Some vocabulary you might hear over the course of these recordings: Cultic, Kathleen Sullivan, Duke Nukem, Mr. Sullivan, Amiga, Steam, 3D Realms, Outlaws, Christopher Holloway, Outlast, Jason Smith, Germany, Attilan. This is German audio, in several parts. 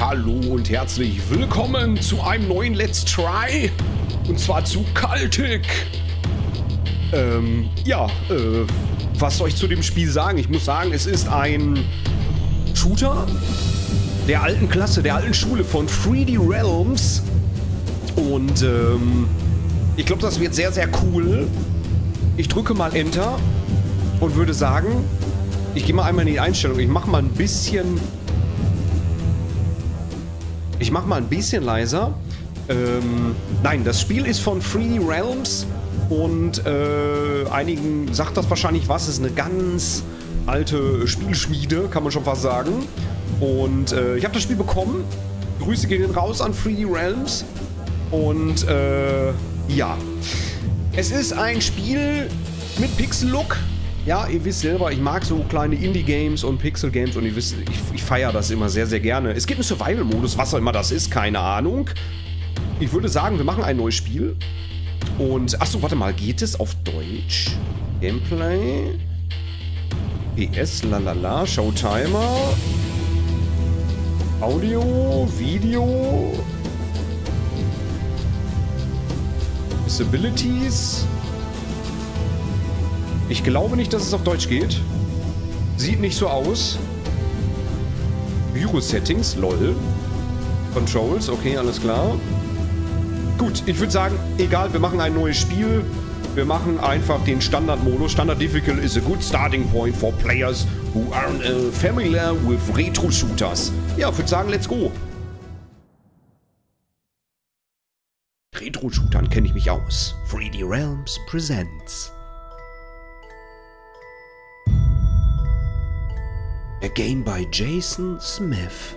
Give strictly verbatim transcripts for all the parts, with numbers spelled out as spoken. Hallo und herzlich willkommen zu einem neuen Let's Try. Und zwar zu Cultic. Ähm, ja, äh, was soll ich zu dem Spiel sagen? Ich muss sagen, es ist ein Shooter der alten Klasse, der alten Schule von drei D Realms. Und, ähm, ich glaube, das wird sehr, sehr cool. Ich drücke mal Enter und würde sagen, ich gehe mal einmal in die Einstellung. Ich mache mal ein bisschen... Ich mache mal ein bisschen leiser. Ähm, nein, das Spiel ist von drei D Realms und äh, einigen sagt das wahrscheinlich was. Ist eine ganz alte Spielschmiede, kann man schon fast sagen. Und äh, ich habe das Spiel bekommen. Grüße gehen raus an drei D Realms. Und äh, ja. Es ist ein Spiel mit Pixel-Look. Ja, ihr wisst selber, ich mag so kleine Indie-Games und Pixel-Games und ihr wisst, ich, ich feiere das immer sehr, sehr gerne. Es gibt einen Survival-Modus, was auch immer das ist, keine Ahnung. Ich würde sagen, wir machen ein neues Spiel. Und, achso, warte mal, geht es auf Deutsch? Gameplay? P S, lalala, Showtimer. Audio, Video. Disabilities. Ich glaube nicht, dass es auf Deutsch geht. Sieht nicht so aus. Gyro-Settings, lol. Controls, okay, alles klar. Gut, ich würde sagen, egal, wir machen ein neues Spiel. Wir machen einfach den Standard-Modus. Standard Difficult is a good starting point for players who aren't uh, familiar with Retro-Shooters. Ja, ich würde sagen, let's go. Retro-Shootern kenne ich mich aus. drei D Realms presents... A game by Jason Smith.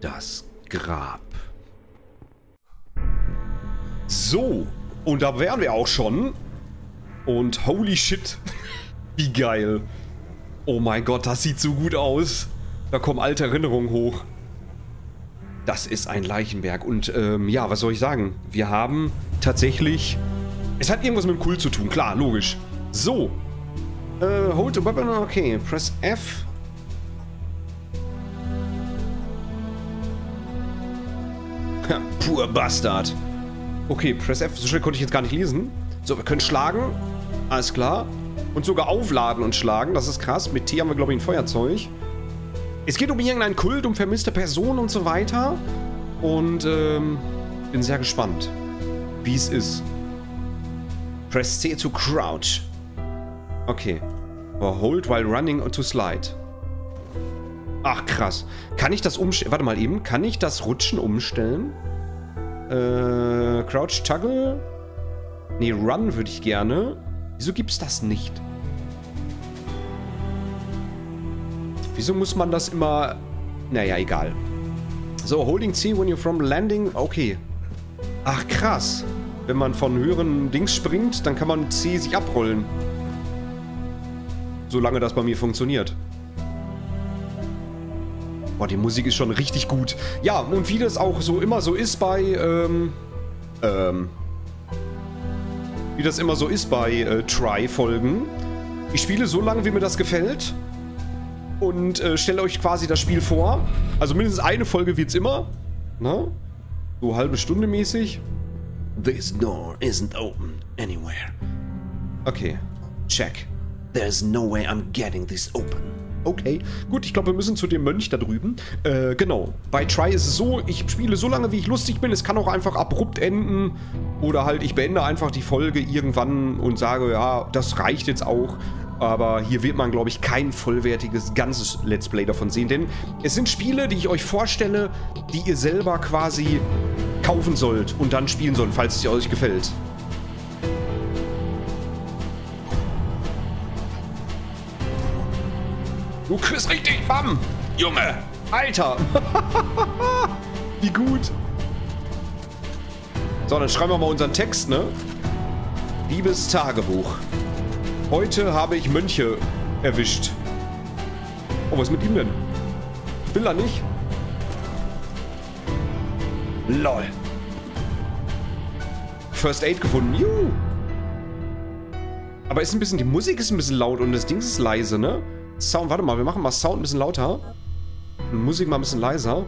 Das Grab. So, und da wären wir auch schon. Und holy shit, wie geil. Oh mein Gott, das sieht so gut aus. Da kommen alte Erinnerungen hoch. Das ist ein Leichenberg. Und ähm, ja, was soll ich sagen? Wir haben tatsächlich... Es hat irgendwas mit Kult zu tun, klar, logisch. So. Äh, hold the weapon, okay. Press F. Pur Bastard. Okay, Press F. So schnell konnte ich jetzt gar nicht lesen. So, wir können schlagen. Alles klar. Und sogar aufladen und schlagen. Das ist krass. Mit T haben wir, glaube ich, ein Feuerzeug. Es geht um irgendeinen Kult, um vermisste Personen und so weiter. Und, ähm, bin sehr gespannt, wie es ist. Press C zu crouch. Okay. Hold while running to slide. Ach, krass. Kann ich das umstellen? Warte mal eben. Kann ich das Rutschen umstellen? Äh, Crouch Toggle? Nee, Run würde ich gerne. Wieso gibt's das nicht? Wieso muss man das immer... Naja, egal. So, Holding C when you're from landing. Okay. Ach, krass. Wenn man von höheren Dings springt, dann kann man C sich abrollen. Solange das bei mir funktioniert. Boah, die Musik ist schon richtig gut. Ja, und wie das auch so immer so ist bei, ähm, ähm, wie das immer so ist bei äh, Try-Folgen. Ich spiele so lange, wie mir das gefällt und äh, stelle euch quasi das Spiel vor. Also mindestens eine Folge wird's immer, ne? So halbe Stunde mäßig. This door isn't open anywhere. Okay. Check. There's no way I'm getting this open. Okay, gut, ich glaube, wir müssen zu dem Mönch da drüben. Äh, genau. Bei Try ist es so, ich spiele so lange, wie ich lustig bin. Es kann auch einfach abrupt enden. Oder halt, ich beende einfach die Folge irgendwann und sage, ja, das reicht jetzt auch. Aber hier wird man, glaube ich, kein vollwertiges ganzes Let's Play davon sehen. Denn es sind Spiele, die ich euch vorstelle, die ihr selber quasi kaufen sollt und dann spielen sollt, falls es euch gefällt. Du kriegst richtig, bam! Junge! Alter! Wie gut! So, dann schreiben wir mal unseren Text, ne? Liebes Tagebuch. Heute habe ich Mönche erwischt. Oh, was ist mit ihm denn? Will er nicht? Lol. First Aid gefunden. Juhu! Aber ist ein bisschen, die Musik ist ein bisschen laut und das Ding ist leise, ne? Sound, warte mal, wir machen mal Sound ein bisschen lauter. Und Musik mal ein bisschen leiser.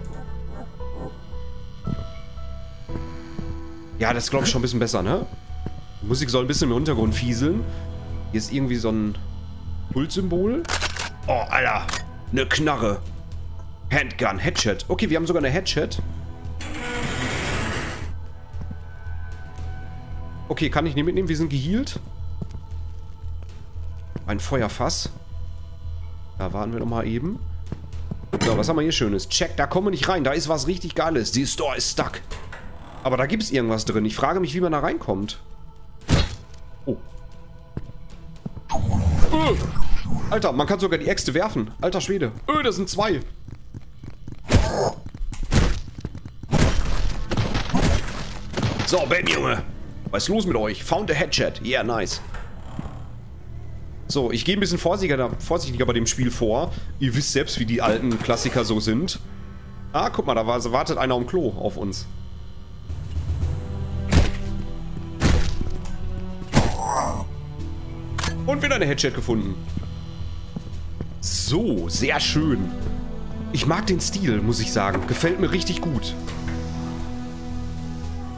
Ja, das ist, glaube ich, schon ein bisschen besser, ne? Die Musik soll ein bisschen im Hintergrund fieseln. Hier ist irgendwie so ein Pulssymbol. Oh, Alter. Eine Knarre. Handgun, Headshot. Okay, wir haben sogar eine Headshot. Okay, kann ich nicht mitnehmen, wir sind gehealt. Ein Feuerfass. Da warten wir noch mal eben. So, was haben wir hier Schönes? Check, da kommen wir nicht rein. Da ist was richtig Geiles. Die Store ist stuck. Aber da gibt es irgendwas drin. Ich frage mich, wie man da reinkommt. Oh. Öh. Alter, man kann sogar die Äxte werfen. Alter Schwede. Öh, das sind zwei. So, Ben, Junge. Was ist los mit euch? Found a Headshot. Yeah, nice. So, ich gehe ein bisschen vorsichtiger, vorsichtiger bei dem Spiel vor. Ihr wisst selbst, wie die alten Klassiker so sind. Ah, guck mal, da war, wartet einer am Klo auf uns. Und wieder eine Headshot gefunden. So, sehr schön. Ich mag den Stil, muss ich sagen. Gefällt mir richtig gut.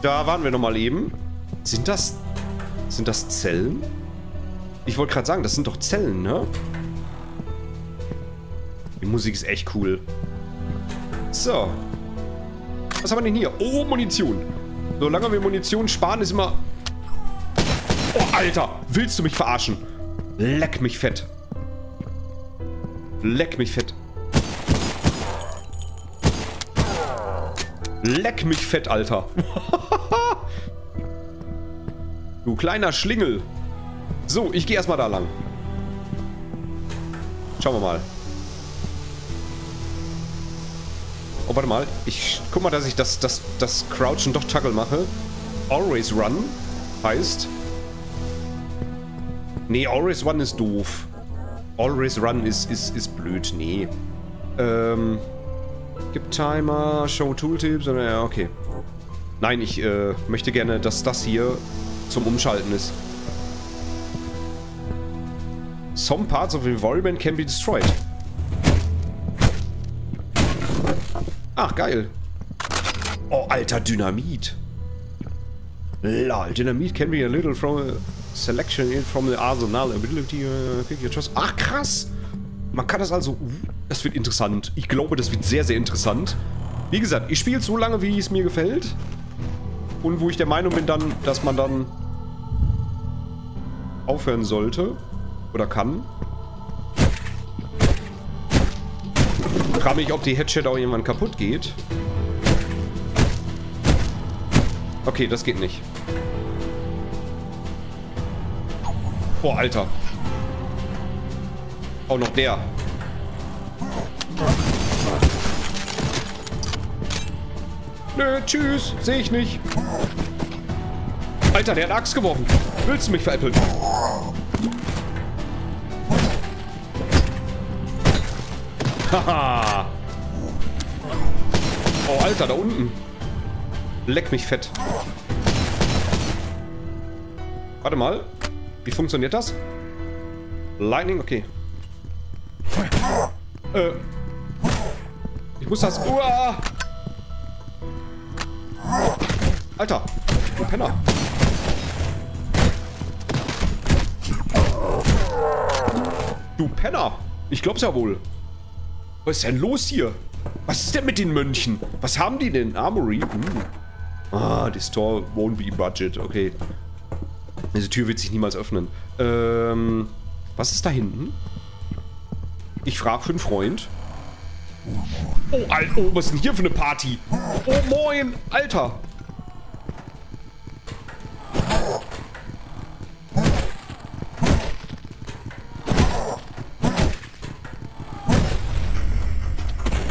Da waren wir nochmal eben. Sind das... Sind das Zellen? Ich wollte gerade sagen, das sind doch Zellen, ne? Die Musik ist echt cool. So. Was haben wir denn hier? Oh, Munition. Solange wir Munition sparen, ist immer... Oh, Alter. Willst du mich verarschen? Leck mich fett. Leck mich fett. Leck mich fett, Alter. Du kleiner Schlingel. So, ich gehe erstmal da lang. Schauen wir mal. Oh, warte mal. Ich guck mal, dass ich das, das, das Crouchen doch Tackle mache. Always Run heißt... Nee, Always Run ist doof. Always Run ist, ist, ist blöd. Nee. Ähm... Gib Timer, Show Tooltips. Ja, okay. Nein, ich äh, möchte gerne, dass das hier zum Umschalten ist. Some parts of the environment can be destroyed. Ach, geil. Oh, alter, Dynamit. Lol, Dynamit can be a little from a selection in from the arsenal ability. Uh, pick your choice. Ach, krass. Man kann das also... Das wird interessant. Ich glaube, das wird sehr, sehr interessant. Wie gesagt, ich spiele so lange, wie es mir gefällt. Und wo ich der Meinung bin, dann, dass man dann aufhören sollte. Oder kann. Ich frage mich, ob die Headshot auch irgendwann kaputt geht. Okay, das geht nicht. Boah, Alter. Auch noch der. Nö, tschüss. Sehe ich nicht. Alter, der hat Axt geworfen. Willst du mich veräppeln? Haha. Oh, Alter, da unten. Leck mich fett. Warte mal. Wie funktioniert das? Lightning, okay. Äh. Ich muss das... Uah. Alter, du Penner. Du Penner. Ich glaub's ja wohl. Was ist denn los hier? Was ist denn mit den Mönchen? Was haben die denn? Armory? Hm. Ah, this door won't be budget. Okay. Diese Tür wird sich niemals öffnen. Ähm, was ist da hinten? Ich frage für einen Freund. Oh, Alter, oh, was ist denn hier für eine Party? Oh, moin, Alter.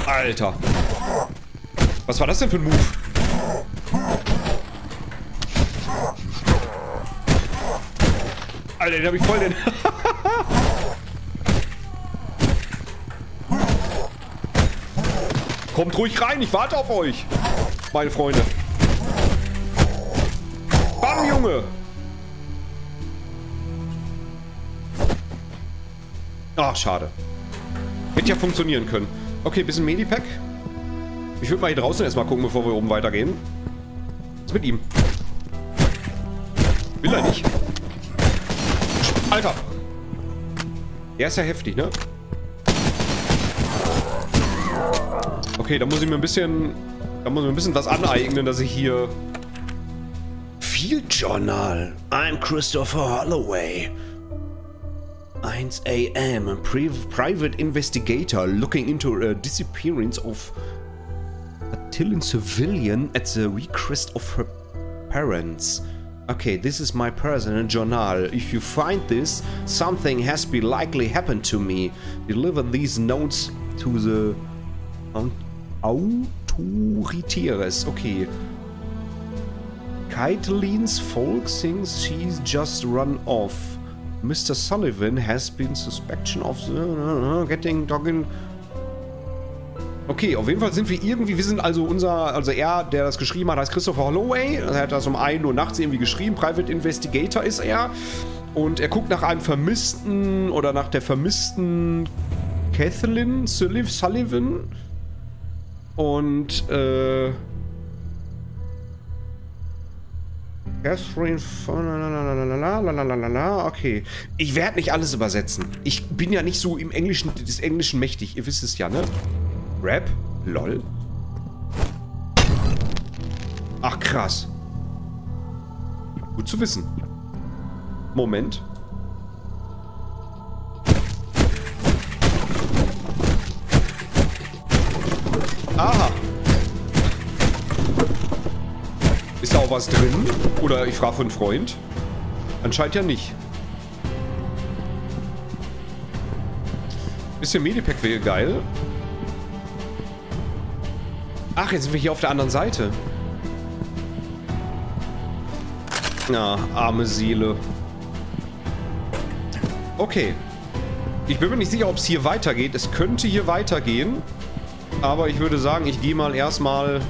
Alter. Was war das denn für ein Move? Alter, den hab ich voll den... Kommt ruhig rein, ich warte auf euch, meine Freunde. Bam, Junge! Ach, schade. Hätte ja funktionieren können. Okay, bisschen Medipack. Ich würde mal hier draußen erstmal gucken, bevor wir oben weitergehen. Was ist mit ihm? Will er nicht. Alter! Er ist ja heftig, ne? Okay, da muss ich mir ein bisschen... Da muss ich mir ein bisschen was aneignen, dass ich hier... Field Journal. I'm Christopher Holloway. one A M A private investigator looking into a disappearance of a Attilan civilian at the request of her parents. Okay, this is my personal journal. If you find this, something has been likely happened to me. Deliver these notes to the authorities. Okay. Kaitlin's folk thinks she's just run off. Mister Sullivan has been suspicion of the getting dogging. Okay, auf jeden Fall sind wir irgendwie, wir sind also unser, also er, der das geschrieben hat, heißt Christopher Holloway. Er hat das um ein Uhr nachts irgendwie geschrieben. Private Investigator ist er. Und er guckt nach einem vermissten, oder nach der vermissten Kathleen Sullivan. Und, äh... Catherine von... Okay. Ich werde nicht alles übersetzen. Ich bin ja nicht so im Englischen, des Englischen mächtig. Ihr wisst es ja, ne? Rap? Lol. Ach, krass. Gut zu wissen. Moment. Aha. Ist da auch was drin? Oder ich frage für einen Freund? Anscheinend ja nicht. Bisschen Medipack wäre geil. Ach, jetzt sind wir hier auf der anderen Seite. Na, arme Seele. Okay. Ich bin mir nicht sicher, ob es hier weitergeht. Es könnte hier weitergehen. Aber ich würde sagen, ich gehe mal erstmal...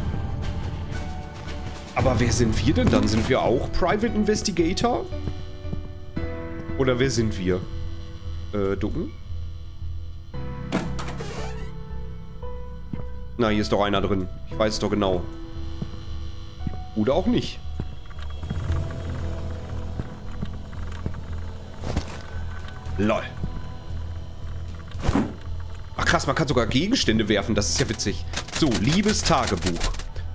Aber wer sind wir denn dann? Sind wir auch Private Investigator? Oder wer sind wir? Äh, ducken? Na, hier ist doch einer drin. Ich weiß es doch genau. Oder auch nicht. Lol. Ach krass, man kann sogar Gegenstände werfen. Das ist ja witzig. So, liebes Tagebuch.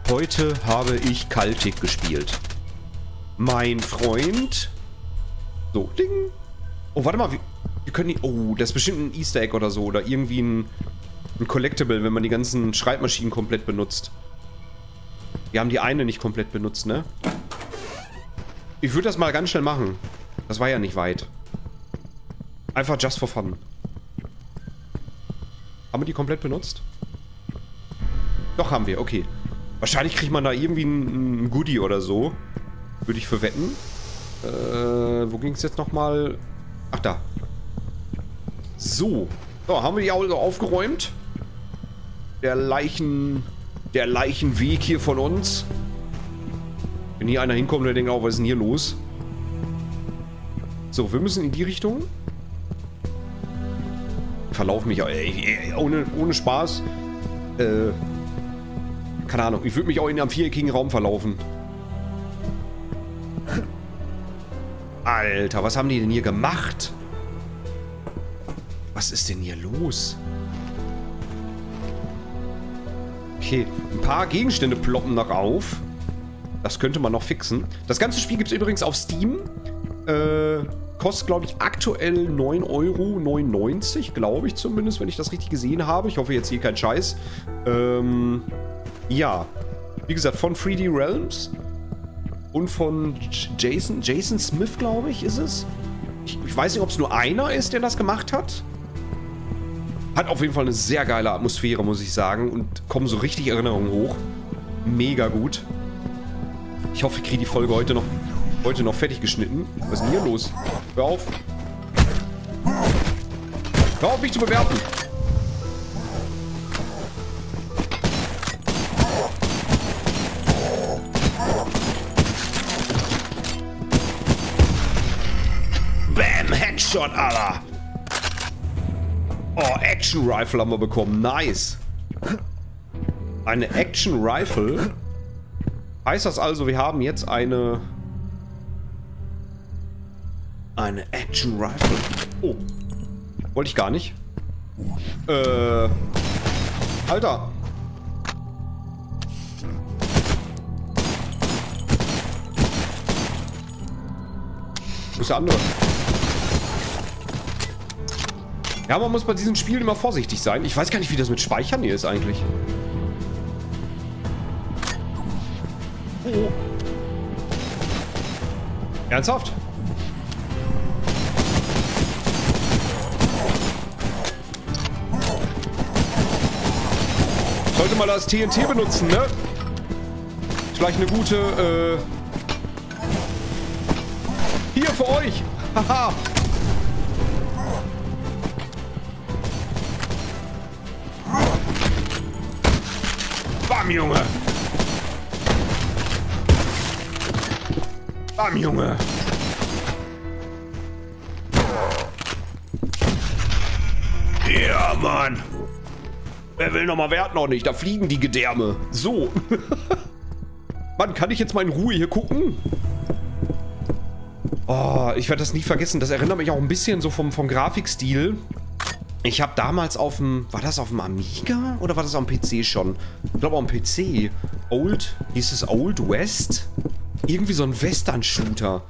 Heute habe ich Cultic gespielt. Mein Freund. So, ding. Oh, warte mal. Wir, wir können die, oh, das ist bestimmt ein Easter Egg oder so. Oder irgendwie ein, ein Collectible, wenn man die ganzen Schreibmaschinen komplett benutzt. Wir haben die eine nicht komplett benutzt, ne? Ich würde das mal ganz schnell machen. Das war ja nicht weit. Einfach just for fun. Haben wir die komplett benutzt? Doch, haben wir. Okay. Wahrscheinlich kriegt man da irgendwie ein Goodie oder so. Würde ich für wetten. Äh, wo ging es jetzt nochmal? Ach, da. So. So, haben wir die also aufgeräumt. Der Leichen... Der Leichenweg hier von uns. Wenn hier einer hinkommt, der denkt auch, oh, was ist denn hier los? So, wir müssen in die Richtung. Verlauf mich... Ey, ohne, ohne Spaß. Äh... Keine Ahnung, ich würde mich auch in einem viereckigen Raum verlaufen. Alter, was haben die denn hier gemacht? Was ist denn hier los? Okay, ein paar Gegenstände ploppen noch auf. Das könnte man noch fixen. Das ganze Spiel gibt es übrigens auf Steam. Äh, kostet, glaube ich, aktuell neun Euro neunundneunzig, glaube ich zumindest, wenn ich das richtig gesehen habe. Ich hoffe jetzt hier kein Scheiß. Ähm, ja. Wie gesagt, von drei D Realms und von Jason, Jason Smith, glaube ich, ist es. Ich, ich weiß nicht, ob es nur einer ist, der das gemacht hat. Hat auf jeden Fall eine sehr geile Atmosphäre, muss ich sagen. Und kommen so richtig Erinnerungen hoch. Mega gut. Ich hoffe, ich kriege die Folge heute noch... Heute noch fertig geschnitten. Was ist denn hier los? Hör auf. Hör auf, mich zu bewerfen. Bam, Headshot, Alter. Oh, Action Rifle haben wir bekommen. Nice. Eine Action Rifle. Heißt das also, wir haben jetzt eine... Eine Action Rifle. Oh. Wollte ich gar nicht. Äh. Alter. Wo ist der andere? Ja, man muss bei diesen Spielen immer vorsichtig sein. Ich weiß gar nicht, wie das mit Speichern hier ist eigentlich. Oh. Ernsthaft? Sollte mal das T N T benutzen, ne? Vielleicht eine gute, äh... Hier für euch! Haha! Bam, Junge! Bam, Junge! Ja, Mann! Wer will nochmal, wer hat noch nicht? Da fliegen die Gedärme. So. Mann, kann ich jetzt mal in Ruhe hier gucken? Oh, ich werde das nie vergessen. Das erinnert mich auch ein bisschen so vom, vom Grafikstil. Ich habe damals auf dem... War das auf dem Amiga? Oder war das auf dem P C schon? Ich glaube auf dem P C. Old... Hieß es Old West? Irgendwie so ein Western-Shooter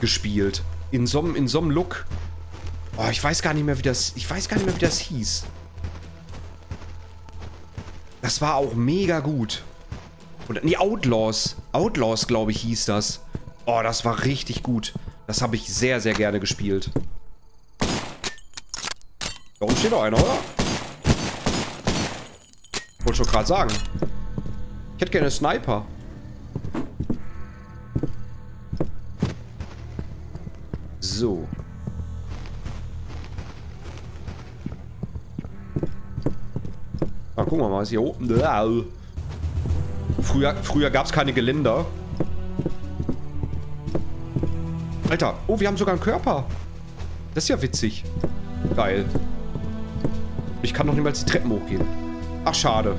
gespielt. In so einem in so einem Look. Oh, ich weiß gar nicht mehr, wie das... Ich weiß gar nicht mehr, wie das hieß. Das war auch mega gut. Oder, nee, Outlaws. Outlaws, glaube ich, hieß das. Oh, das war richtig gut. Das habe ich sehr, sehr gerne gespielt. Da oben steht doch einer, oder? Wollte schon gerade sagen. Ich hätte gerne einen Sniper. So. Ah, gucken wir mal, was hier oben... Früher, früher gab es keine Geländer. Alter, oh, wir haben sogar einen Körper. Das ist ja witzig. Geil. Ich kann noch niemals die Treppen hochgehen. Ach, schade.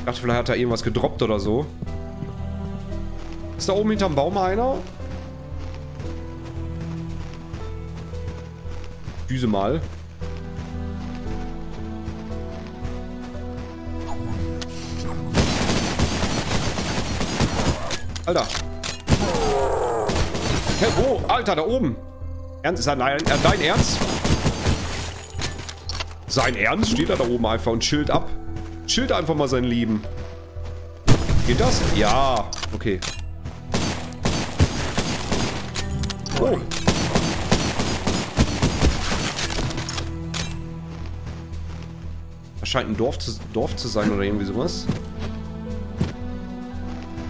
Ich dachte, vielleicht hat er irgendwas gedroppt oder so. Ist da oben hinterm Baum einer? Düse mal. Alter. Hey, wo? Alter, da oben. Ernst? Ist er dein, dein Ernst? Sein Ernst? Steht er da oben einfach und chillt ab. Chillt einfach mal sein Leben. Geht das? Ja. Okay. Oh. Das scheint ein Dorf zu, Dorf zu sein oder irgendwie sowas.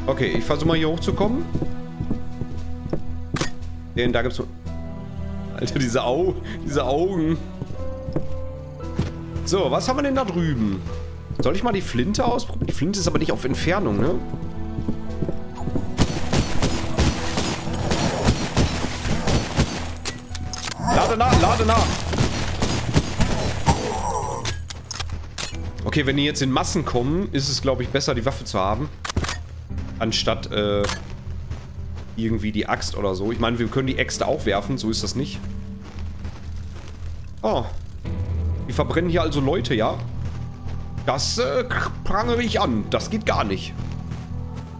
Okay, ich versuche mal hier hochzukommen. Denn da gibt's... Alter, diese, Au diese Augen. So, was haben wir denn da drüben? Soll ich mal die Flinte ausprobieren? Die Flinte ist aber nicht auf Entfernung, ne? Lade nach, lade nach. Okay, wenn die jetzt in Massen kommen, ist es, glaube ich, besser, die Waffe zu haben. Anstatt, äh, irgendwie die Axt oder so. Ich meine, wir können die Äxte auch werfen, so ist das nicht. Oh. Die verbrennen hier also Leute, ja? Das äh, prangere ich an. Das geht gar nicht.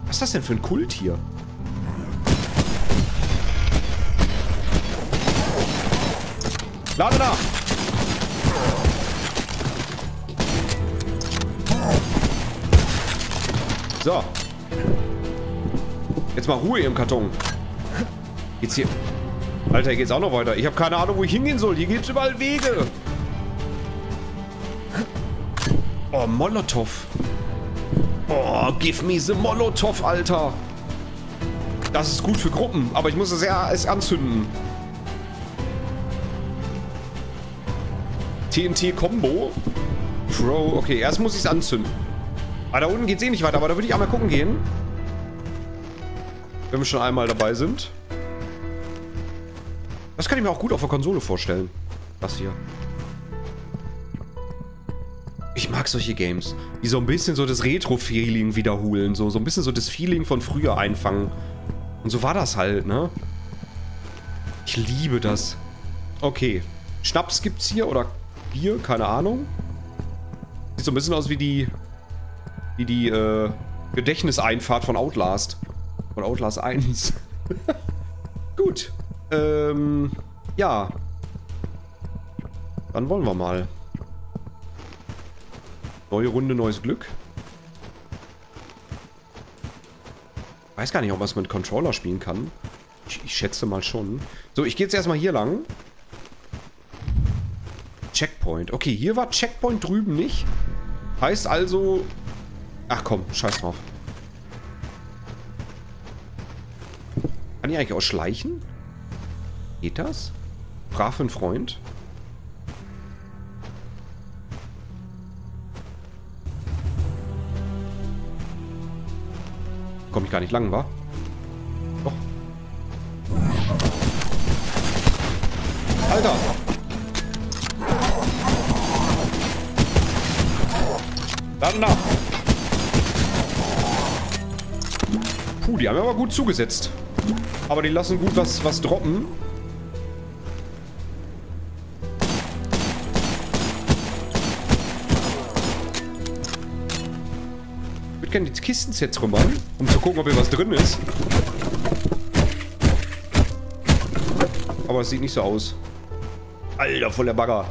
Was ist das denn für ein Kult hier? Lade nach! So. Jetzt mal Ruhe im Karton. Geht's hier... Alter, hier geht's auch noch weiter. Ich habe keine Ahnung, wo ich hingehen soll. Hier gibt's überall Wege. Oh, Molotow. Oh, give me the Molotow, Alter. Das ist gut für Gruppen, aber ich muss es erst anzünden. T N T-Kombo. Pro, okay, erst muss ich es anzünden. Ah, da unten geht's eh nicht weiter, aber da würde ich einmal gucken gehen. Wenn wir schon einmal dabei sind. Das kann ich mir auch gut auf der Konsole vorstellen. Das hier. Ich mag solche Games, die so ein bisschen so das Retro-Feeling wiederholen. So, so ein bisschen so das Feeling von früher einfangen. Und so war das halt, ne? Ich liebe das. Okay. Schnaps gibt's hier oder Bier, keine Ahnung. Sieht so ein bisschen aus wie die... Wie die, äh, Gedächtniseinfahrt von Outlast. Von Outlast eins. Gut. Ähm, ja. Dann wollen wir mal. Neue Runde, neues Glück. Ich weiß gar nicht, ob man es mit Controller spielen kann. Ich, ich schätze mal schon. So, ich gehe jetzt erstmal hier lang. Checkpoint. Okay, hier war Checkpoint drüben nicht. Heißt also... Ach komm, scheiß drauf. Kann ich eigentlich auch schleichen? Geht das? Brav ein Freund. Komme ich gar nicht lang, wa? Doch. Alter! Dann nach! Puh, die haben aber gut zugesetzt. Aber die lassen gut was, was droppen. Ich würde gerne die Kisten zertrümmern, um zu gucken, ob hier was drin ist. Aber es sieht nicht so aus. Alter, voll der Bagger.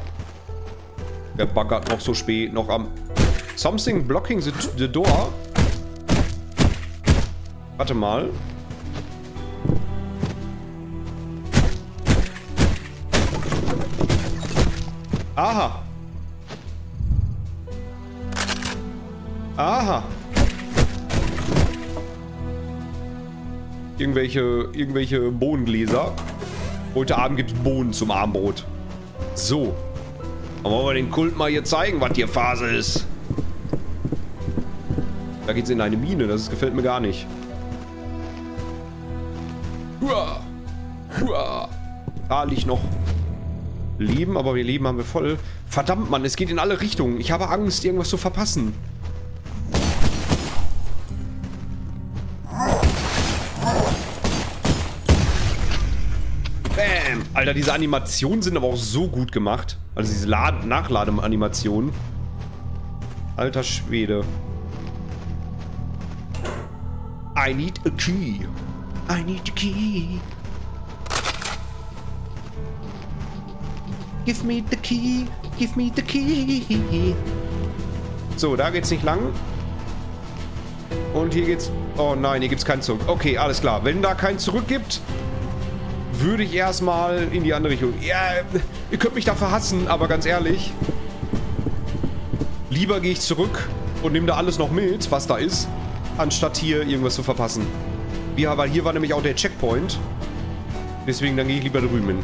Der baggert noch so spät, noch am... Something blocking the, the door. Warte mal. Aha. Aha. Irgendwelche, irgendwelche Bohnengläser. Heute Abend gibt's Bohnen zum Abendbrot. So. Dann wollen wir den Kult mal hier zeigen, was hier Phase ist. Da geht's in eine Mine, das gefällt mir gar nicht. Hua! Hua! Da liegt noch Leben, aber wir Leben haben wir voll. Verdammt, Mann, es geht in alle Richtungen. Ich habe Angst, irgendwas zu verpassen. Bam! Alter, diese Animationen sind aber auch so gut gemacht. Also diese Nachladeanimationen. Alter Schwede. I need a key. I need a key. Give me the key. Give me the key. So, da geht's nicht lang. Und hier geht's... Oh nein, hier gibt's keinen Zug. Okay, alles klar. Wenn da kein Zurück gibt, würde ich erstmal in die andere Richtung... Ja, ihr könnt mich da verhassen, aber ganz ehrlich. Lieber gehe ich zurück und nehme da alles noch mit, was da ist, anstatt hier irgendwas zu verpassen. Ja, weil hier war nämlich auch der Checkpoint. Deswegen, dann gehe ich lieber drüben hin.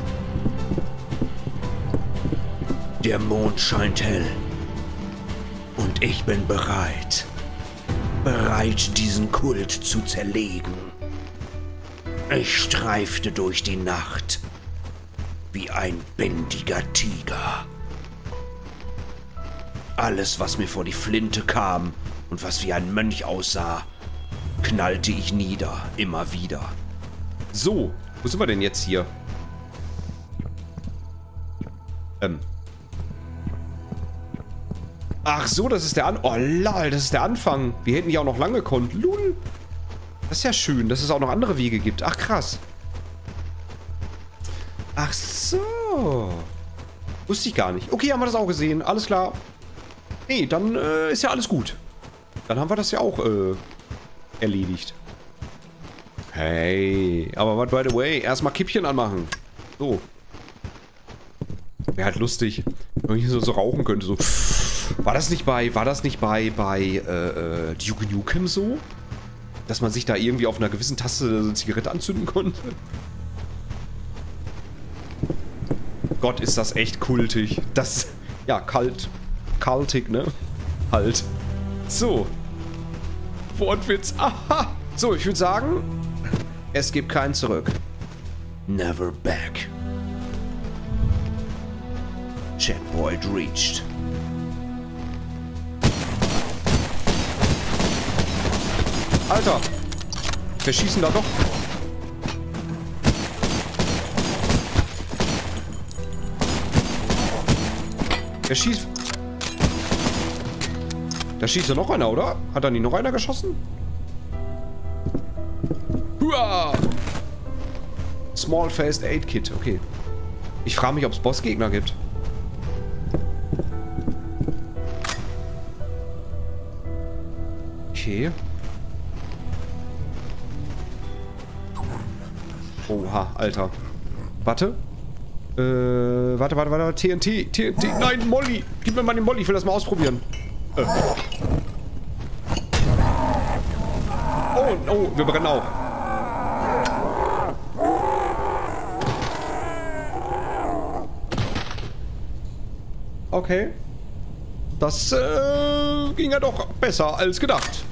Der Mond scheint hell. Und ich bin bereit. Bereit, diesen Kult zu zerlegen. Ich streifte durch die Nacht. Wie ein bändiger Tiger. Alles, was mir vor die Flinte kam und was wie ein Mönch aussah, knallte ich nieder, immer wieder. So, wo sind wir denn jetzt hier? Ähm. Ach so, das ist der An... Oh lol, das ist der Anfang. Wir hätten ja auch noch lange gekonnt. Lul. Das ist ja schön, dass es auch noch andere Wege gibt. Ach krass. Ach so. Wusste ich gar nicht. Okay, haben wir das auch gesehen. Alles klar. Nee, dann äh, ist ja alles gut. Dann haben wir das ja auch äh, erledigt. Hey. Aber what by the way? Erstmal Kippchen anmachen. So. Wäre halt lustig, wenn man hier so, so rauchen könnte. So. War das nicht bei, war das nicht bei, bei äh, Duke Nukem so? Dass man sich da irgendwie auf einer gewissen Taste so eine Zigarette anzünden konnte? Gott, ist das echt kultig. Das, ja, kalt. Cultic, ne? Halt. So. Wortwitz. Aha. So, ich würde sagen, es gibt keinen zurück. Never back. Checkpoint reached. Alter. Wir schießen da doch. Der schießt... Da schießt ja noch einer, oder? Hat da nicht noch einer geschossen? Hua! Small-Faced Aid Kit, okay. Ich frage mich, ob es Bossgegner gibt. Okay. Oha, Alter. Warte. Äh, warte, warte, warte. T N T, T N T. Nein, Molly. Gib mir mal den Molly. Ich will das mal ausprobieren. Äh. Oh, oh, wir brennen auch. Okay. Das äh, ging ja doch besser als gedacht.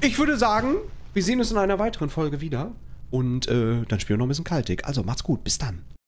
Ich würde sagen, wir sehen uns in einer weiteren Folge wieder. Und äh, dann spielen wir noch ein bisschen Cultic. Also macht's gut. Bis dann.